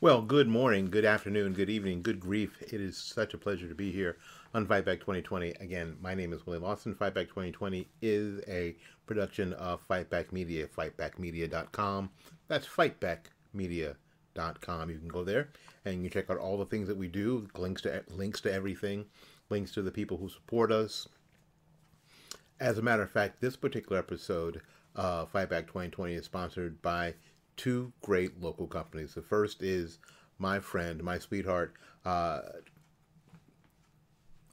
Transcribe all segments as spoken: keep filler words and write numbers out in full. Well, good morning, good afternoon, good evening, good grief. It is such a pleasure to be here on Fightback twenty twenty. Again, my name is Willie Lawson. Fightback twenty twenty is a production of Fightback Media, fightback media dot com. That's fightback media dot com. You can go there and you can check out all the things that we do, links to links to everything, links to the people who support us. As a matter of fact, this particular episode of Fightback twenty twenty is sponsored by two great local companies. The first is my friend, my sweetheart, uh,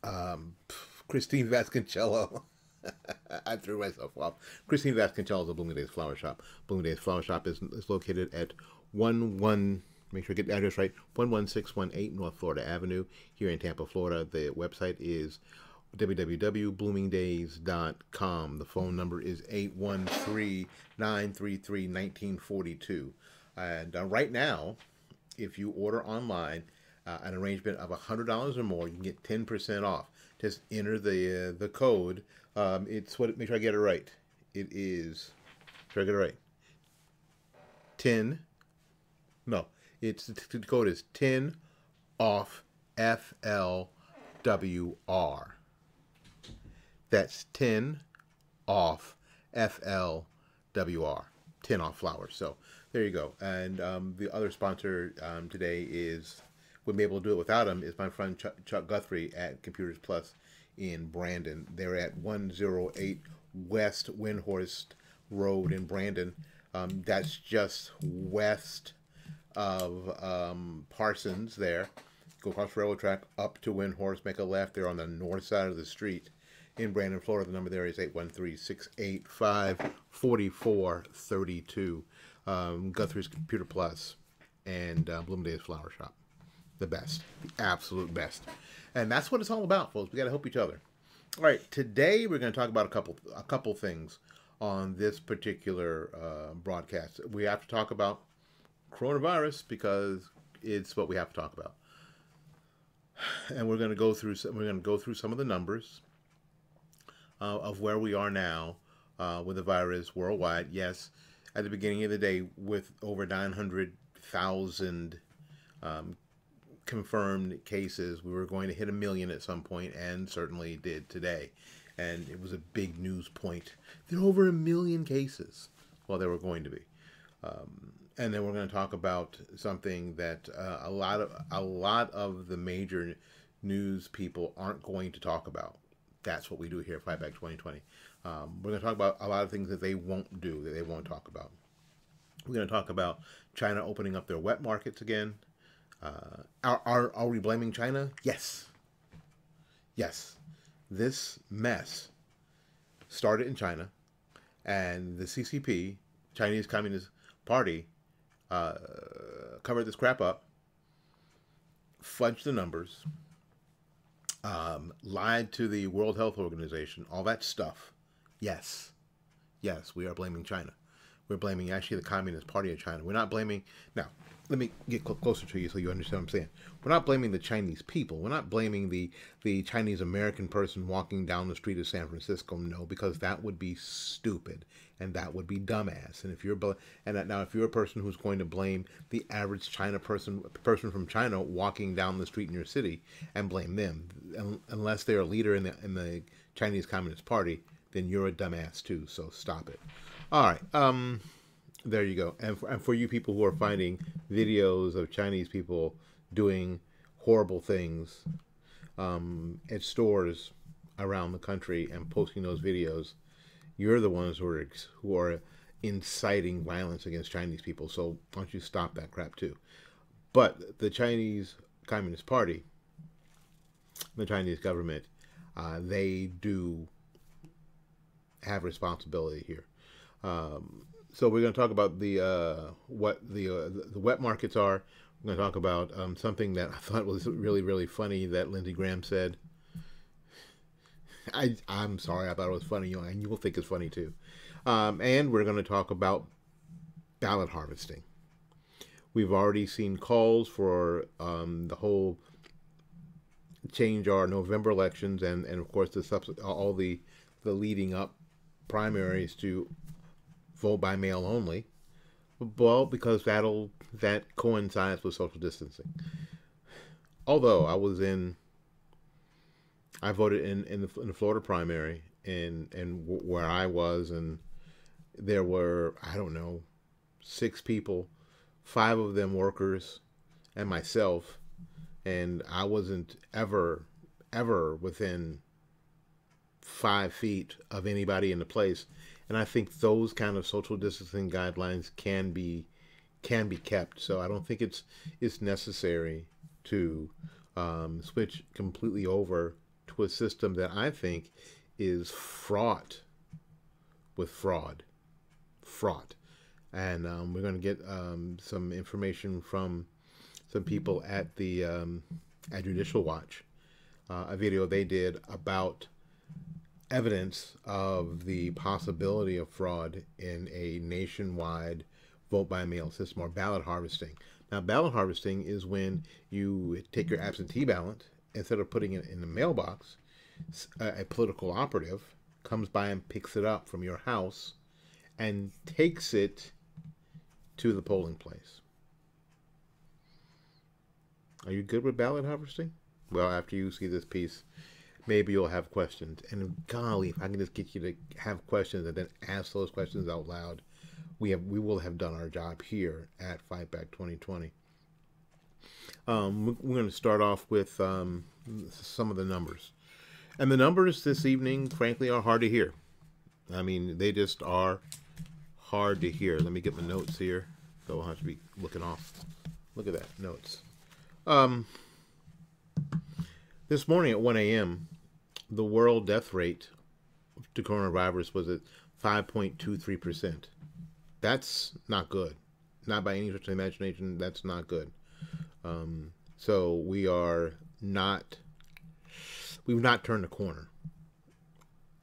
um, Christine Vasconcello. I threw myself off. Christine Vasconcello is a Bloomingdays Flower Shop. Bloomingdays Flower Shop is, is located at one one, make sure I get the address right, one one six one eight North Florida Avenue here in Tampa, Florida. The website is w w w dot bloomingdays dot com. The phone number is eight one three, nine three three, one nine four two. And uh, right now, if you order online uh, an arrangement of one hundred dollars or more, you can get ten percent off. Just enter the uh, the code. Um, it's what, make sure I get it right. It is, make sure I get it right. ten, no, it's, the code is ten off F L W R. That's ten off F L W R, ten off flowers. So there you go. And um, the other sponsor um, today is, wouldn't be able to do it without him, is my friend Chuck, Chuck Guthrie at Computers Plus in Brandon. They're at one oh eight West Windhorst Road in Brandon. Um, that's just west of um, Parsons there. Go across the railroad track up to Windhorst, make a left. They're on the north side of the street. In Brandon, Florida, the number there is eight one three, six eight five, four four three two. Um, Guthrie's Computer Plus and uh, Bloomingdale's Flower Shop. The best. The absolute best. And that's what it's all about, folks. We got to help each other. All right, today we're going to talk about a couple a couple things on this particular uh, broadcast. We have to talk about coronavirus because it's what we have to talk about. And we're going to go through some, we're going to go through some of the numbers. Uh, of where we are now uh, with the virus worldwide. Yes, at the beginning of the day, with over nine hundred thousand um, confirmed cases, we were going to hit a million at some point, and certainly did today. And it was a big news point. There were over a million cases. Well, there were going to be. Um, and then we're going to talk about something that uh, a lot of a lot of the major news people aren't going to talk about. That's what we do here at Fightback twenty twenty. Um, we're going to talk about a lot of things that they won't do, that they won't talk about. We're going to talk about China opening up their wet markets again. Uh, are, are, are we blaming China? Yes. Yes. This mess started in China, and the C C P, Chinese Communist Party, uh, covered this crap up, fudged the numbers, Um, lied to the World Health Organization, all that stuff. Yes. Yes, we are blaming China. We're blaming actually the Communist Party of China. We're not blaming... Now, let me get cl- closer to you so you understand what I'm saying. We're not blaming the Chinese people. We're not blaming the, the Chinese-American person walking down the street of San Francisco. No, because that would be stupid, and that would be dumbass. And if you're bl- and now, if you're a person who's going to blame the average China person, person from China walking down the street in your city, and blame them, un- unless they're a leader in the, in the Chinese Communist Party, then you're a dumbass too. So stop it. All right. Um... There you go. And for, and for you people who are finding videos of Chinese people doing horrible things um, at stores around the country and posting those videos, you're the ones who are, who are inciting violence against Chinese people. So why don't you stop that crap too? But the Chinese Communist Party, the Chinese government, uh, they do have responsibility here. Um, So we're going to talk about the uh, what the, uh, the wet markets are. We're going to talk about um, something that I thought was really, really funny that Lindsey Graham said. I, I'm sorry, I thought it was funny, and you will think it's funny too. Um, and we're going to talk about ballot harvesting. We've already seen calls for um, the whole change our November elections and, and of course, the subs all the, the leading up primaries to vote by mail only. Well, because that'll that coincides with social distancing. Although I was in, I voted in in the, in the Florida primary, and and w where I was, and there were I don't know six people, five of them workers, and myself, and I wasn't ever ever within five feet of anybody in the place. And I think those kind of social distancing guidelines can be can be kept. So I don't think it's it's necessary to um, switch completely over to a system that I think is fraught with fraud, fraught. And um, we're going to get um, some information from some people at the um, at Judicial Watch, uh, a video they did about evidence of the possibility of fraud in a nationwide vote-by-mail system, or ballot harvesting. Now, ballot harvesting is when you take your absentee ballot, instead of putting it in the mailbox, a, a political operative comes by and picks it up from your house and takes it to the polling place. Are you good with ballot harvesting? Well, after you see this piece, maybe you'll have questions. And golly, if I can just get you to have questions and then ask those questions out loud, we have we will have done our job here at Fightback twenty twenty. Um, we're going to start off with um, some of the numbers, and the numbers this evening, frankly, are hard to hear. I mean, they just are hard to hear. Let me get my notes here. So I'll have to be looking off. Look at that, notes. Um, this morning at one A M the world death rate to coronavirus was at five point two three percent. That's not good. Not by any stretch of imagination, that's not good. Um, so we are not, we've not turned the corner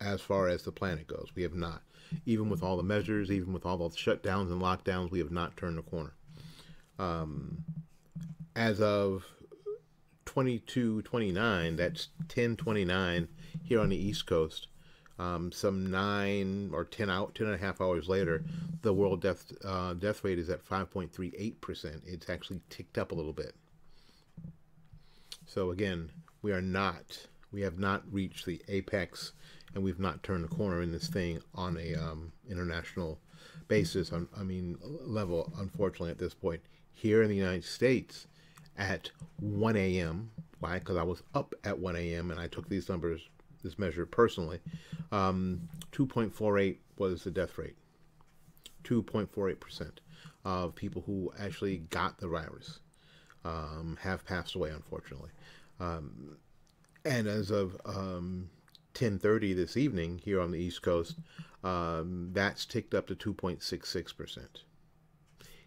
as far as the planet goes. We have not. Even with all the measures, even with all the shutdowns and lockdowns, we have not turned the corner. Um, as of twenty-two twenty-nine, that's ten twenty-nine here on the East Coast. Um, some nine or ten out, ten and a half hours later, the world death uh, death rate is at five point three eight percent. It's actually ticked up a little bit. So again, we are not, we have not reached the apex, and we've not turned the corner in this thing on a um, international basis. On, I mean, level. Unfortunately, at this point, here in the United States, at one A M Why? Because I was up at one A M and I took these numbers, this measure personally. Um, two point four eight was the death rate. two point four eight percent of people who actually got the virus um, have passed away, unfortunately. Um, and as of um, ten thirty this evening here on the East Coast, um, that's ticked up to two point six six percent.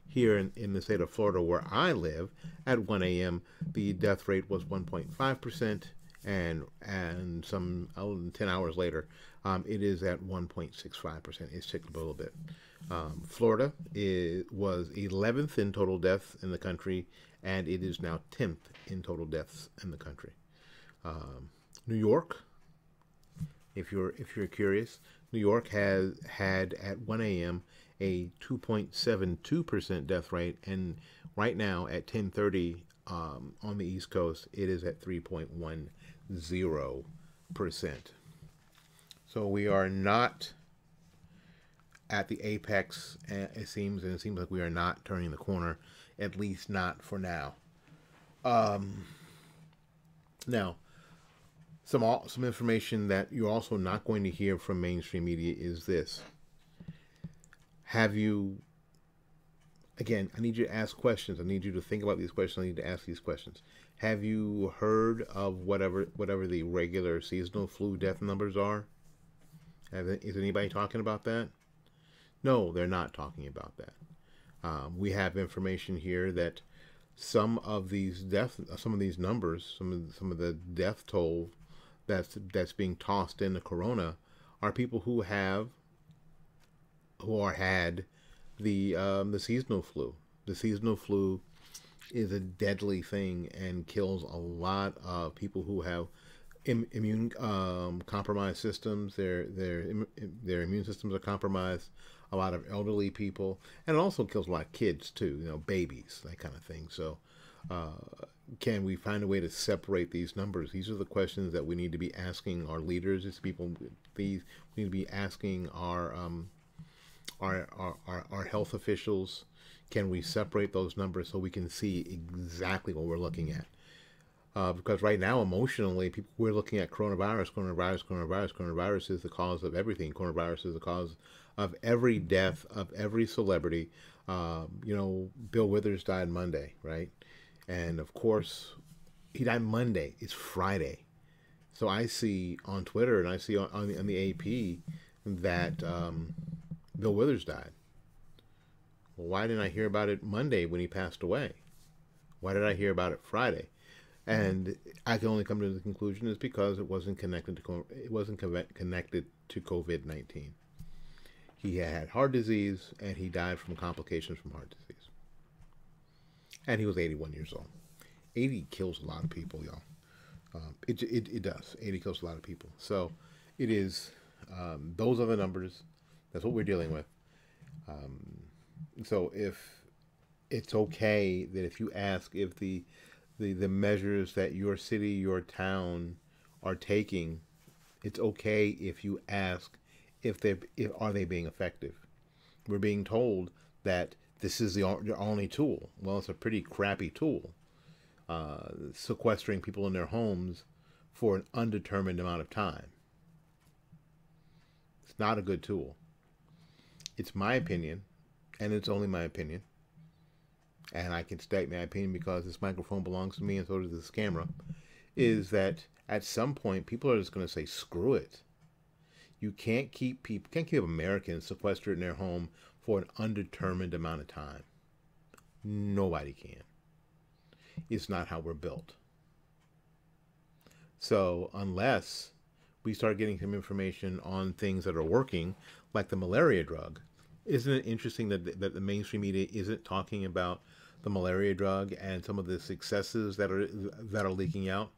Here in, in the state of Florida where I live, at one A M the death rate was one point five percent, and and some ten hours later, um, it is at one point six five percent. It's ticked up a little bit. Um, Florida is, was eleventh in total deaths in the country, and it is now tenth in total deaths in the country. Um, New York, if you're if you're curious, New York has had at one A M a two point seven two percent death rate, and right now at ten thirty um, on the East Coast, it is at three point one zero percent. So we are not at the apex, it seems, and it seems like we are not turning the corner, at least not for now. Um, now, some, some information that you're also not going to hear from mainstream media is this. Have you, again, I need you to ask questions. I need you to think about these questions. I need to ask these questions. Have you heard of whatever whatever the regular seasonal flu death numbers are? Have, is anybody talking about that? No, they're not talking about that. Um, we have information here that some of these death, some of these numbers, some of, some of the death toll that's, that's being tossed into corona are people who have who are had the um, the seasonal flu. The seasonal flu is a deadly thing and kills a lot of people who have im immune um, compromised systems. Their their their immune systems are compromised. a lot of elderly people, and it also kills a lot of kids too, you know, babies, that kind of thing. So uh, can we find a way to separate these numbers? These are the questions that we need to be asking our leaders. These people, these we need to be asking our, um, our, our, our, our health officials. Can we separate those numbers so we can see exactly what we're looking at? Uh, because right now, emotionally, people, we're looking at coronavirus, coronavirus, coronavirus. Coronavirus is the cause of everything. Coronavirus is the cause of every death, of every celebrity. Uh, you know, Bill Withers died Monday, right? And, of course, he died Monday. It's Friday. So I see on Twitter and I see on, on, the, on the A P that um, Bill Withers died. Well, why didn't I hear about it Monday when he passed away? Why did I hear about it Friday? And I can only come to the conclusion is because it wasn't connected to it wasn't connected to COVID nineteen. He had heart disease, and he died from complications from heart disease. And he was eighty-one years old. eighty kills a lot of people, y'all. Um, it, it it does. eighty kills a lot of people. So it is. Um, those are the numbers. That's what we're dealing with. Um, so if it's okay that if you ask if the The, the measures that your city, your town are taking, it's okay if you ask if they if, are they being effective. We're being told that this is the, the only tool. Well, it's a pretty crappy tool, uh, sequestering people in their homes for an undetermined amount of time. It's not a good tool. It's my opinion, and it's only my opinion. And I can state my opinion because this microphone belongs to me and so does this camera, is that at some point people are just going to say, screw it. You can't keep people, can't keep Americans sequestered in their home for an undetermined amount of time. Nobody can. It's not how we're built. So unless we start getting some information on things that are working, like the malaria drug. Isn't it interesting that the, that the mainstream media isn't talking about the malaria drug and some of the successes that are that are leaking out?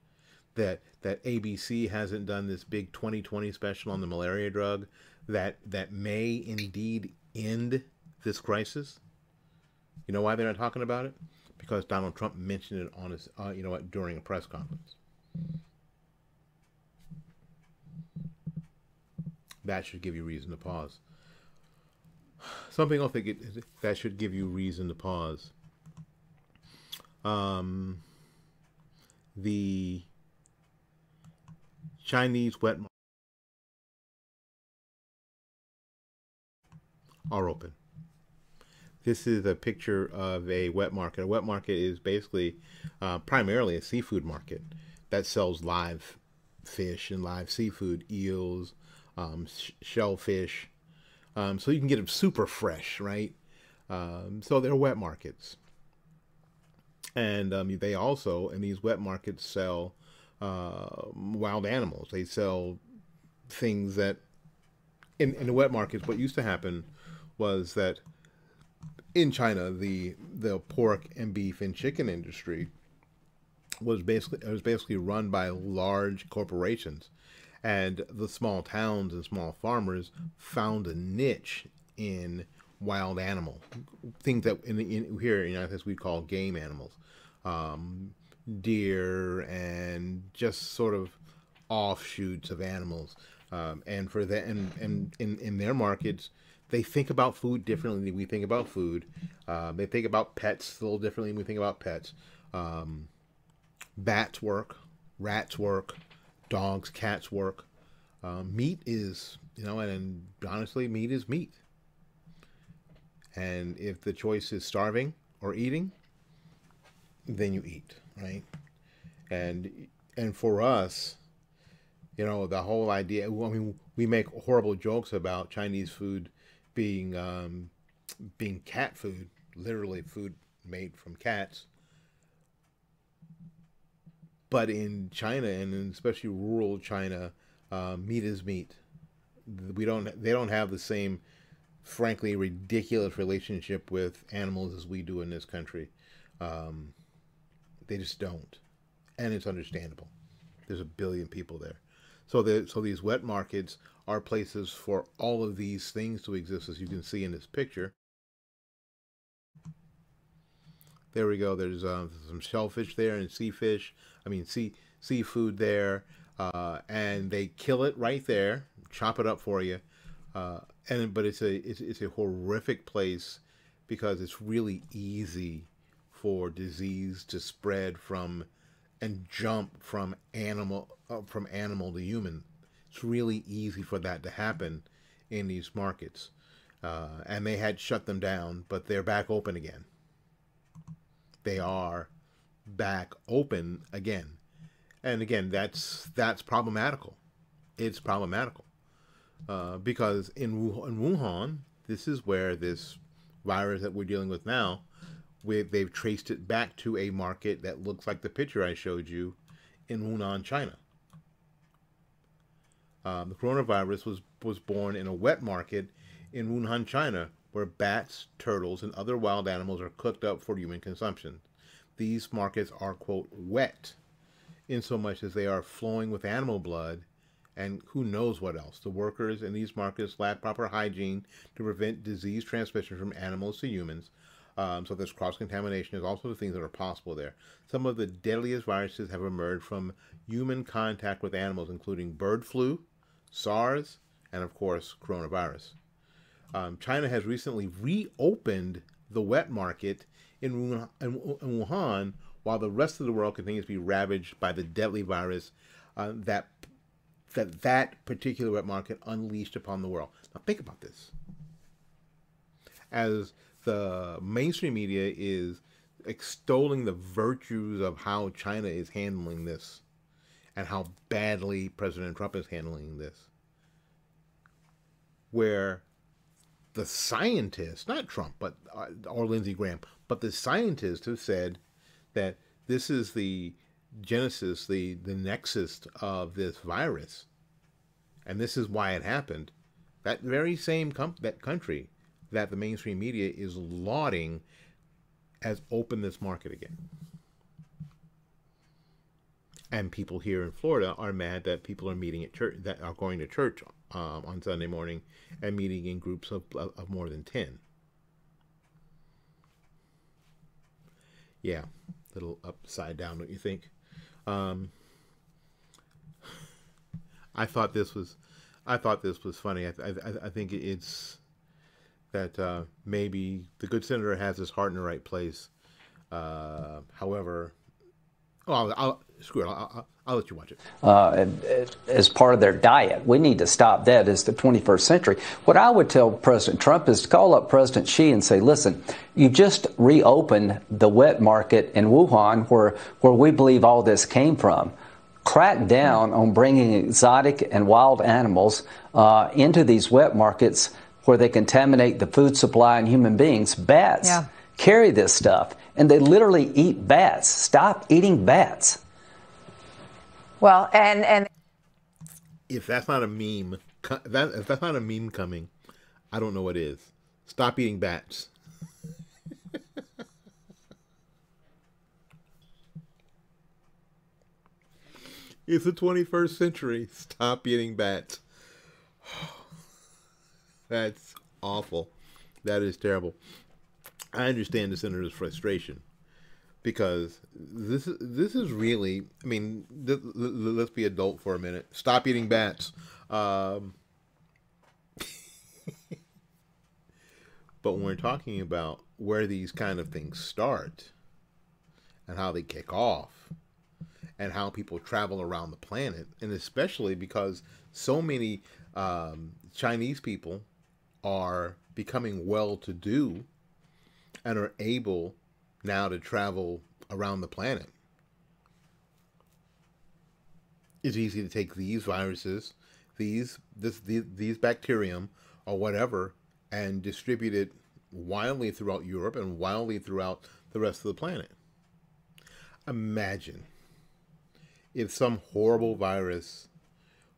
That that A B C hasn't done this big twenty twenty special on the malaria drug that that may indeed end this crisis. You know why they're not talking about it? Because Donald Trump mentioned it on his, uh, you know what, during a press conference. That should give you reason to pause. Something else that, that should give you reason to pause. Um, the Chinese wet markets are open. This is a picture of a wet market. A wet market is basically uh, primarily a seafood market that sells live fish and live seafood, eels, um, sh shellfish. Um, so you can get them super fresh, right? Um, so they're wet markets. And um, they also, in these wet markets, sell uh, wild animals. They sell things that, in, in the wet markets, what used to happen was that in China, the the pork and beef and chicken industry was basically, it was basically run by large corporations. And the small towns and small farmers found a niche in wild animal, things that in, in here in the United States we call game animals, um, deer and just sort of offshoots of animals. Um, and for that, and, and in, in their markets, they think about food differently than we think about food. Uh, they think about pets a little differently than we think about pets. Um, bats work, rats work. Dogs, cats work. Um, meat is, you know, and, and honestly, meat is meat. And if the choice is starving or eating, then you eat, right? And and for us, you know, the whole idea. I mean, we make horrible jokes about Chinese food being um, being cat food, literally food made from cats. But in China, and especially rural China, uh, meat is meat. We don't. They don't have the same, frankly, ridiculous relationship with animals as we do in this country. Um, they just don't, and it's understandable. There's a billion people there, so the so these wet markets are places for all of these things to exist, as you can see in this picture. There we go. There's uh, some shellfish there and sea fish. I mean, sea seafood there, uh, and they kill it right there, chop it up for you. Uh, and but it's a it's, it's a horrific place because it's really easy for disease to spread from and jump from animal uh, from animal to human. It's really easy for that to happen in these markets, uh, and they had shut them down, but they're back open again. They are back open again, and again, that's that's problematical. It's problematical uh, because in Wuhan, this is where this virus that we're dealing with now, where they've traced it back to a market that looks like the picture I showed you in Wuhan, China. Um, the coronavirus was, was born in a wet market in Wuhan, China, where bats, turtles, and other wild animals are cooked up for human consumption. These markets are, quote, wet, in so much as they are flowing with animal blood and who knows what else. The workers in these markets lack proper hygiene to prevent disease transmission from animals to humans. Um, so this cross-contamination is also the things that are possible there. Some of the deadliest viruses have emerged from human contact with animals, including bird flu, SARS, and of course, coronavirus. Um, China has recently reopened the wet market in Wuhan, while the rest of the world continues to be ravaged by the deadly virus uh, that, that that particular wet market unleashed upon the world. Now think about this. As the mainstream media is extolling the virtues of how China is handling this and how badly President Trump is handling this, where the scientists, not Trump, but uh, or Lindsey Graham, but the scientists have said that this is the genesis, the, the nexus of this virus, and this is why it happened. That very same comp that country that the mainstream media is lauding as open this market again. And people here in Florida are mad that people are meeting at church, that are going to church um, on Sunday morning and meeting in groups of, of more than ten. Yeah, little upside down, don't you think? Um, I thought this was, I thought this was funny. I, I, I think it's that uh, maybe the good senator has his heart in the right place. Uh, however. Oh, I'll, I'll, screw it. I'll, I'll, I'll let you watch it. Uh, as part of their diet, we need to stop that. It's the twenty-first century. What I would tell President Trump is to call up President Xi and say, listen, you just reopened the wet market in Wuhan where, where we believe all this came from. Crack down on bringing exotic and wild animals uh, into these wet markets where they contaminate the food supply and human beings. Bats. Yeah. Carry this stuff, and they literally eat bats. Stop eating bats. Well, and and if that's not a meme, that, if that's not a meme coming, I don't know what is. Stop eating bats. It's the twenty-first century. Stop eating bats. That's awful. That is terrible. I understand the senator's frustration because this is this is really, I mean, th th let's be adult for a minute. Stop eating bats. Um, but when we're talking about where these kind of things start and how they kick off and how people travel around the planet, and especially because so many um, Chinese people are becoming well-to-do and are able now to travel around the planet. It's easy to take these viruses, these this these, these bacterium or whatever, and distribute it wildly throughout Europe and wildly throughout the rest of the planet. Imagine if some horrible virus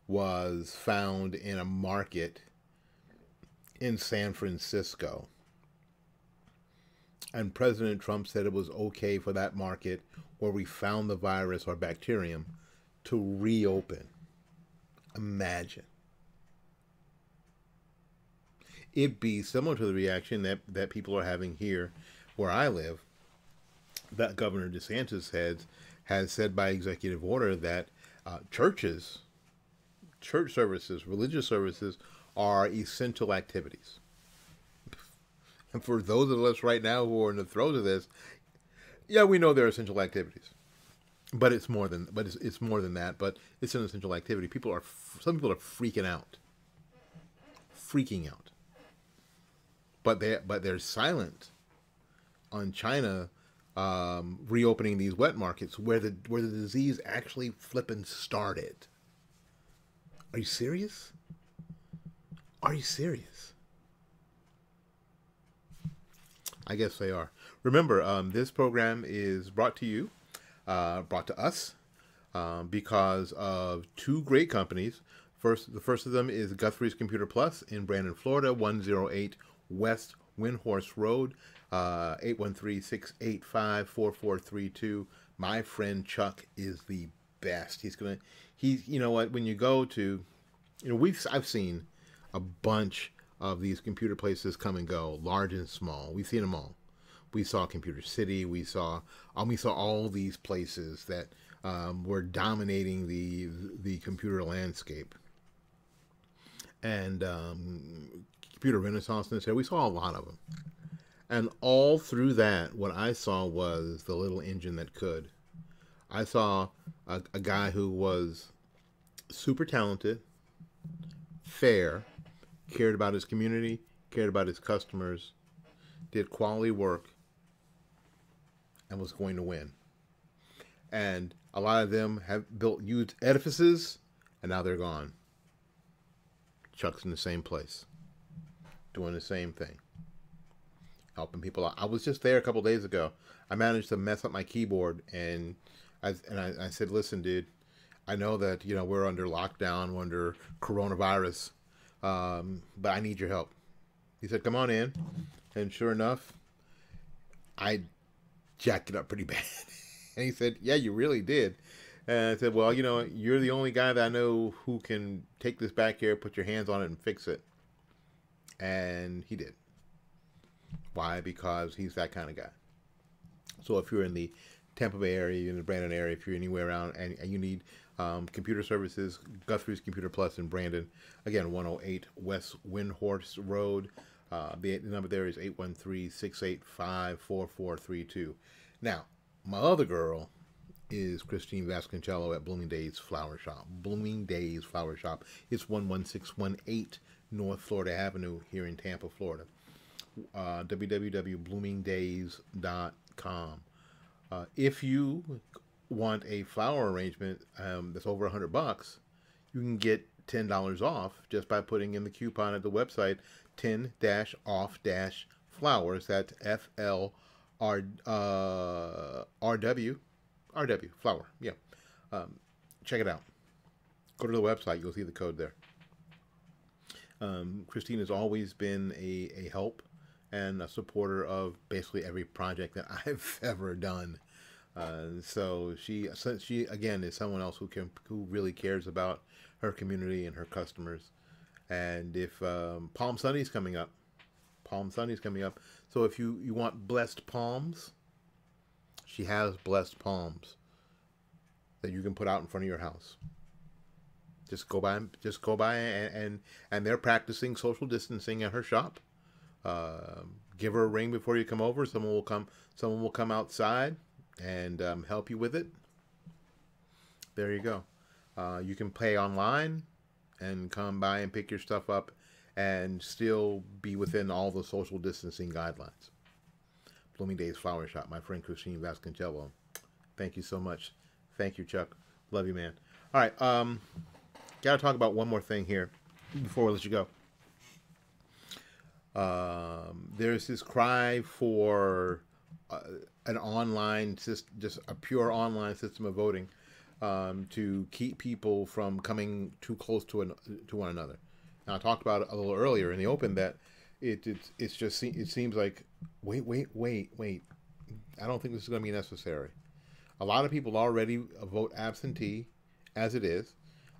was found in a market in San Francisco, and President Trump said it was okay for that market where we found the virus or bacterium to reopen. Imagine. it'd be similar to the reaction that, that people are having here where I live, that Governor DeSantis has, has said by executive order that uh, churches, church services, religious services are essential activities. And for those of us right now who are in the throes of this, yeah, we know they're essential activities, but it's more than, but it's, it's more than that, but it's an essential activity. People are, some people are freaking out, freaking out, but they, but they're silent on China um, reopening these wet markets where the, where the disease actually flipping started. Are you serious? Are you serious? I guess they are. Remember, um, this program is brought to you, uh, brought to us, um, because of two great companies. First, the first of them is Guthrie's Computer Plus in Brandon, Florida, one oh eight West Windhorse Road, uh, eight one three, six eight five, four four three two. My friend Chuck is the best. He's gonna, he's, you know what, when you go to, you know, we've, I've seen a bunch of these computer places come and go, large and small. We've seen them all. We saw Computer City. We saw, um, we saw all these places that um, were dominating the the computer landscape. And um, Computer Renaissance, and so we saw a lot of them. And all through that, what I saw was the little engine that could. I saw a, a guy who was super talented, fair, cared about his community, cared about his customers, did quality work, and was going to win. And a lot of them have built huge edifices, and now they're gone. Chuck's in the same place, doing the same thing, helping people out. I was just there a couple days ago. I managed to mess up my keyboard, and I, and I, I said, listen, dude, I know that, you know, we're under lockdown, we're under coronavirus, um, but I need your help. He said, come on in. And sure enough, I jacked it up pretty bad. And he said, yeah, you really did. And I said, well, you know, you're the only guy that I know who can take this back here, put your hands on it, and fix it. And he did. Why? Because he's that kind of guy. So if you're in the Tampa Bay area, you're in the Brandon area, if you're anywhere around and, and you need um, computer services, Guthrie's Computer Plus in Brandon. Again, one oh eight West Windhorse Road. Uh, the, the number there is eight one three, six eight five, four four three two. Now, my other girl is Christine Vasconcello at Bloomingdays Flower Shop. Bloomingdays Flower Shop. It's one one six one eight North Florida Avenue here in Tampa, Florida. Uh, w w w dot bloomingdays dot com. Uh, if you want a flower arrangement um, that's over a hundred bucks, you can get ten dollars off just by putting in the coupon at the website, ten off flowers. That's F L R W, flower, yeah. Um, check it out. Go to the website. You'll see the code there. Um, Christine has always been a, a help and a supporter of basically every project that I've ever done. Uh, so she, she again, is someone else who can, who really cares about her community and her customers. And if um, Palm Sunday's coming up, Palm Sunday's coming up. So if you, you want blessed palms, she has blessed palms that you can put out in front of your house. Just go by, just go by, and and, and they're practicing social distancing at her shop. Uh, give her a ring before you come over. Someone will come. Someone will come outside and um, help you with it. There you go. Uh, you can play online and come by and pick your stuff up and still be within all the social distancing guidelines. Bloomingdays Flower Shop, my friend Christine Vasconcello. Thank you so much. Thank you, Chuck. Love you, man. All right. Um, got to talk about one more thing here before we let you go. Um, there's this cry for uh, an online system, just a pure online system of voting. Um, to keep people from coming too close to an, to one another. Now, I talked about it a little earlier in the open that it it's, it's just it seems like wait wait wait wait. I don't think this is going to be necessary. A lot of people already vote absentee as it is.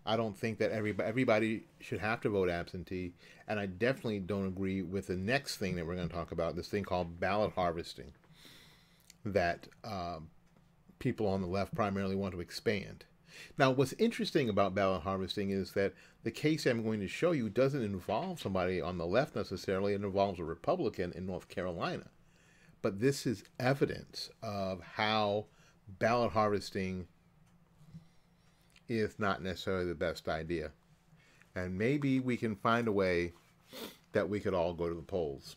I don't think that everybody, everybody should have to vote absentee. And I definitely don't agree with the next thing that we're going to talk about, this thing called ballot harvesting, that um, people on the left primarily want to expand. Now, what's interesting about ballot harvesting is that the case I'm going to show you doesn't involve somebody on the left necessarily. It involves a Republican in North Carolina. But this is evidence of how ballot harvesting is not necessarily the best idea. And maybe we can find a way that we could all go to the polls.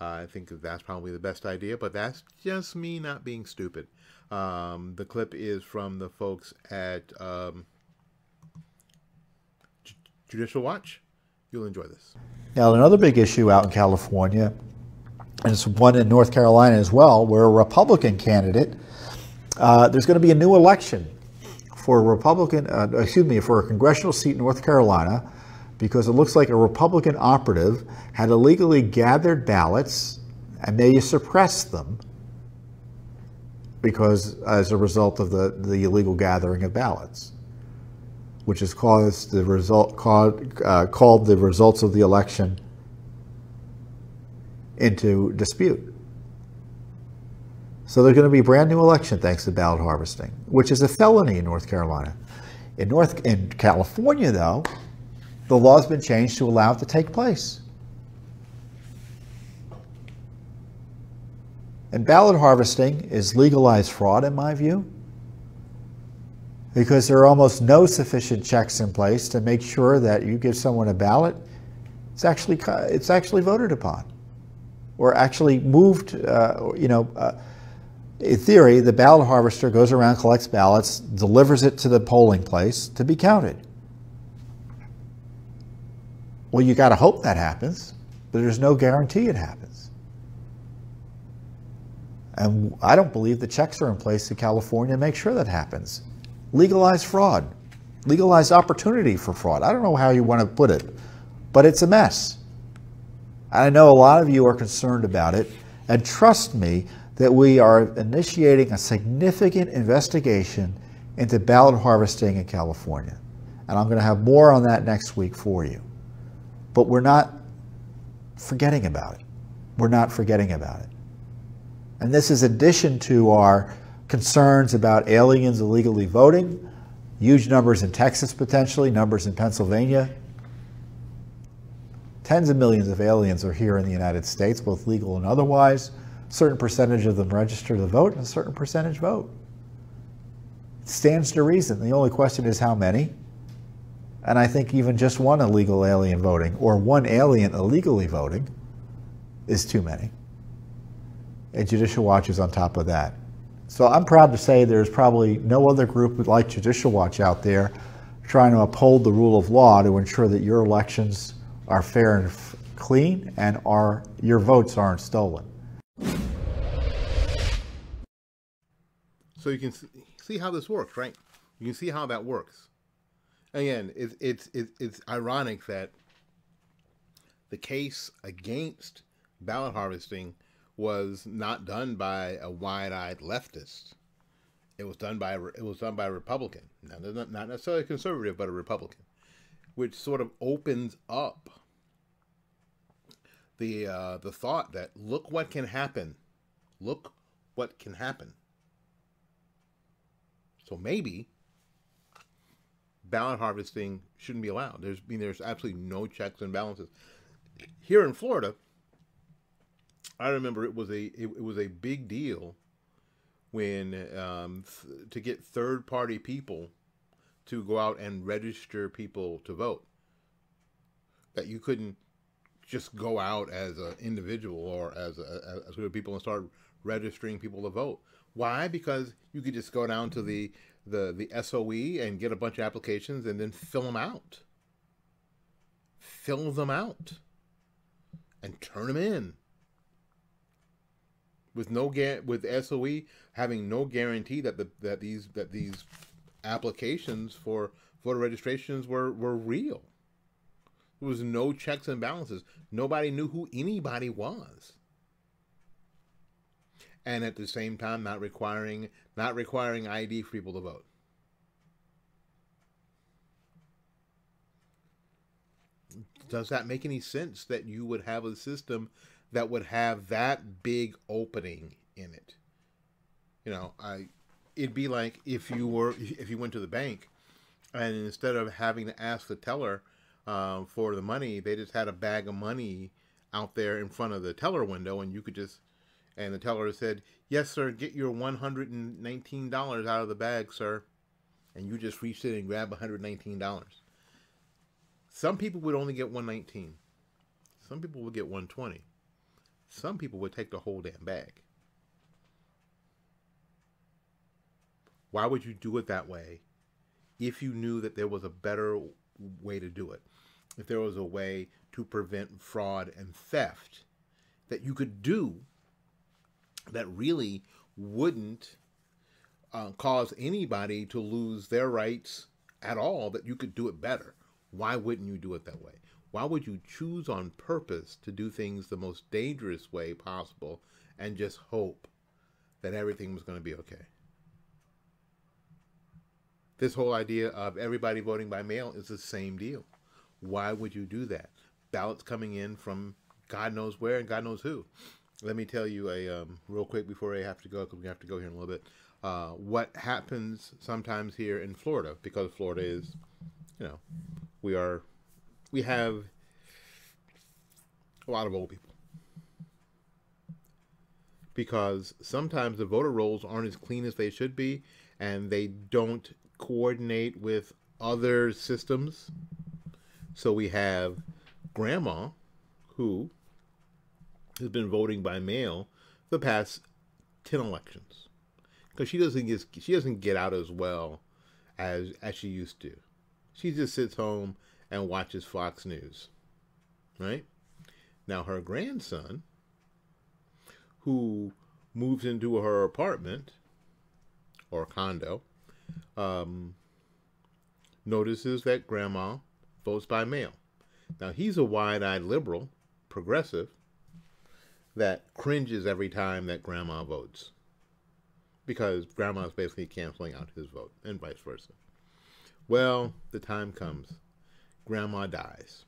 Uh, I think that that's probably the best idea, but that's just me not being stupid. Um, the clip is from the folks at um, Judicial Watch. You'll enjoy this. Now, another big issue out in California, and it's one in North Carolina as well, where a Republican candidate, uh, there's going to be a new election for a Republican, uh, excuse me, for a congressional seat in North Carolina, because it looks like a Republican operative had illegally gathered ballots and they suppressed them because as a result of the, the illegal gathering of ballots, which has caused the result, called, uh, called the results of the election into dispute. So there's going to be a brand new election thanks to ballot harvesting, which is a felony in North Carolina. In, North, in California, though, the law has been changed to allow it to take place. And ballot harvesting is legalized fraud, in my view, because there are almost no sufficient checks in place to make sure that you give someone a ballot, it's actually, it's actually voted upon or actually moved, uh, you know, uh, in theory, the ballot harvester goes around, collects ballots, delivers it to the polling place to be counted. Well, you got to hope that happens, but there's no guarantee it happens. And I don't believe the checks are in place in California to make sure that happens. Legalize fraud, legalize opportunity for fraud. I don't know how you want to put it, but it's a mess. I know a lot of you are concerned about it, and trust me, that we are initiating a significant investigation into ballot harvesting in California. And I'm going to have more on that next week for you. But we're not forgetting about it. We're not forgetting about it. And this is in addition to our concerns about aliens illegally voting, huge numbers in Texas potentially, numbers in Pennsylvania. Tens of millions of aliens are here in the United States, both legal and otherwise. Certain percentage of them register to vote and a certain percentage vote. It stands to reason. The only question is how many. And I think even just one illegal alien voting or one alien illegally voting is too many. And Judicial Watch is on top of that. So I'm proud to say there's probably no other group like Judicial Watch out there trying to uphold the rule of law to ensure that your elections are fair and clean and are, your votes aren't stolen. So you can see how this works, right? You can see how that works. Again, it's, it's, it's, it's ironic that the case against ballot harvesting was not done by a wide-eyed leftist. It was done by, it was done by a Republican. Now, they're not, not necessarily a conservative, but a Republican, which sort of opens up the, uh, the thought that look what can happen. Look what can happen. So maybe ballot harvesting shouldn't be allowed. There's, I mean, there's absolutely no checks and balances. Here in Florida, I remember it was a it, it was a big deal when um, th to get third party people to go out and register people to vote. That you couldn't just go out as an individual or as a, as a group of people and start registering people to vote. Why? Because you could just go down to the, the, the S O E and get a bunch of applications and then fill them out. Fill them out and turn them in. With no with S O E having no guarantee that the that these that these applications for voter registrations were, were real. There was no checks and balances. Nobody knew who anybody was. And at the same time, not requiring, not requiring I D for people to vote. does that make any sense that you would have a system that would have that big opening in it? You know, I, it'd be like if you were, if you went to the bank and instead of having to ask the teller uh, for the money, they just had a bag of money out there in front of the teller window, and you could just, and the teller said, yes, sir, get your one hundred nineteen dollars out of the bag, sir. And you just reached in and grabbed one hundred nineteen dollars. Some people would only get one hundred nineteen dollars. Some people would get one hundred twenty dollars. Some people would take the whole damn bag. Why would you do it that way if you knew that there was a better way to do it? If there was a way to prevent fraud and theft that you could do that really wouldn't uh, cause anybody to lose their rights at all, that you could do it better. Why wouldn't you do it that way? Why would you choose on purpose to do things the most dangerous way possible and just hope that everything was going to be okay? This whole idea of everybody voting by mail is the same deal. Why would you do that? Ballots coming in from God knows where and God knows who. Let me tell you a um, real quick before I have to go, because we have to go here in a little bit, uh, what happens sometimes here in Florida, because Florida is, you know, we are, we have a lot of old people. Because sometimes the voter rolls aren't as clean as they should be, and they don't coordinate with other systems. So we have grandma who has been voting by mail the past ten elections because she doesn't get, she doesn't get out as well as as she used to. She just sits home and watches Fox News, right? Now her grandson, who moves into her apartment or condo, um, notices that grandma votes by mail. Now, he's a wide-eyed liberal, progressive, that cringes every time that grandma votes, because grandma's basically canceling out his vote, and vice versa. Well, the time comes. Grandma dies.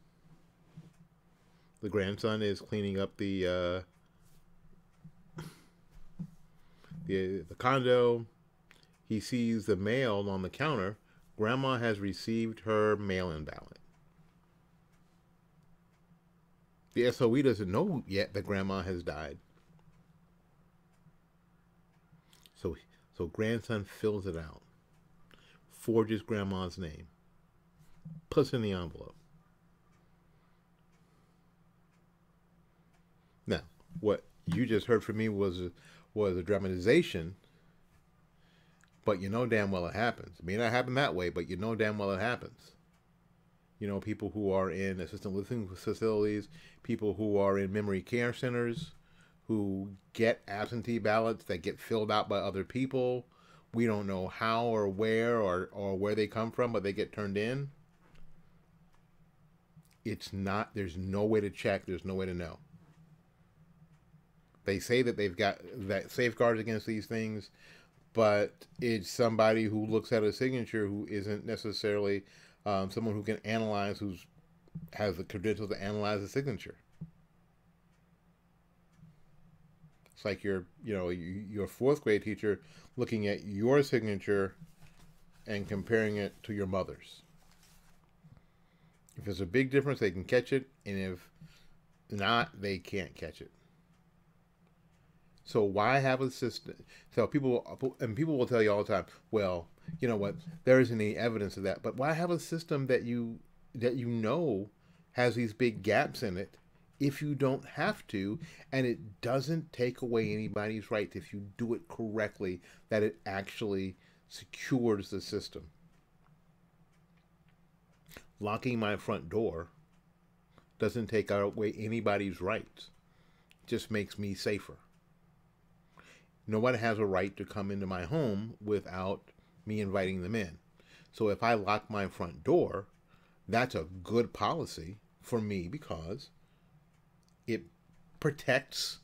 The grandson is cleaning up the, uh, the, the condo. He sees the mail on the counter. Grandma has received her mail-in ballot. The S O E doesn't know yet that grandma has died. So, so grandson fills it out. Forges grandma's name. Puts in the envelope. Now, what you just heard from me was a, was a dramatization, but you know damn well it happens. It may not happen that way, but you know damn well it happens. You know, people who are in assisted living facilities, people who are in memory care centers, who get absentee ballots that get filled out by other people. We don't know how or where or, or where they come from, but they get turned in. It's not, there's no way to check. There's no way to know. They say that they've got that safeguards against these things, but it's somebody who looks at a signature who isn't necessarily... Um, someone who can analyze, who's has the credentials to analyze the signature. It's like your, you know, your fourth grade teacher looking at your signature and comparing it to your mother's. If there's a big difference, they can catch it, and if not, they can't catch it. So why have a system? So people, and people will tell you all the time, well, you know what, there isn't any evidence of that, but why have a system that you, that you know has these big gaps in it if you don't have to, and it doesn't take away anybody's rights if you do it correctly, that it actually secures the system? Locking my front door doesn't take away anybody's rights. It just makes me safer. Nobody has a right to come into my home without me inviting them in. So if I lock my front door, that's a good policy for me because it protects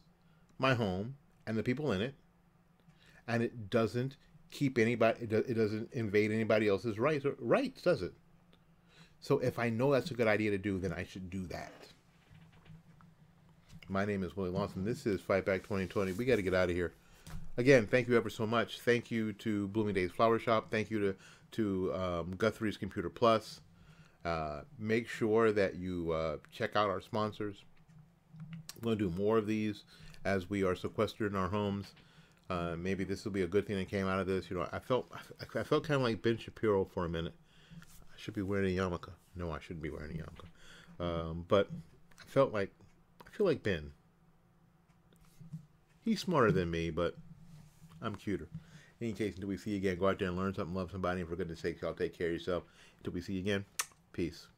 my home and the people in it, and it doesn't keep anybody, it doesn't invade anybody else's rights, rights, does it? So if I know that's a good idea to do, then I should do that. My name is Willie Lawson. This is Fightback twenty twenty. We got to get out of here. Again, thank you ever so much. Thank you to Bloomingdays Flower Shop. Thank you to, to um, Guthrie's Computer Plus. Uh, make sure that you uh, check out our sponsors. I'm going to do more of these as we are sequestered in our homes. Uh, maybe this will be a good thing that came out of this. You know, I felt I, I felt kind of like Ben Shapiro for a minute. I should be wearing a yarmulke. No, I shouldn't be wearing a yarmulke. Um, but I felt like I feel like Ben. He's smarter than me, but I'm cuter. In any case, until we see you again, go out there and learn something, love somebody, and for goodness sakes, y'all take care of yourself. Until we see you again, peace.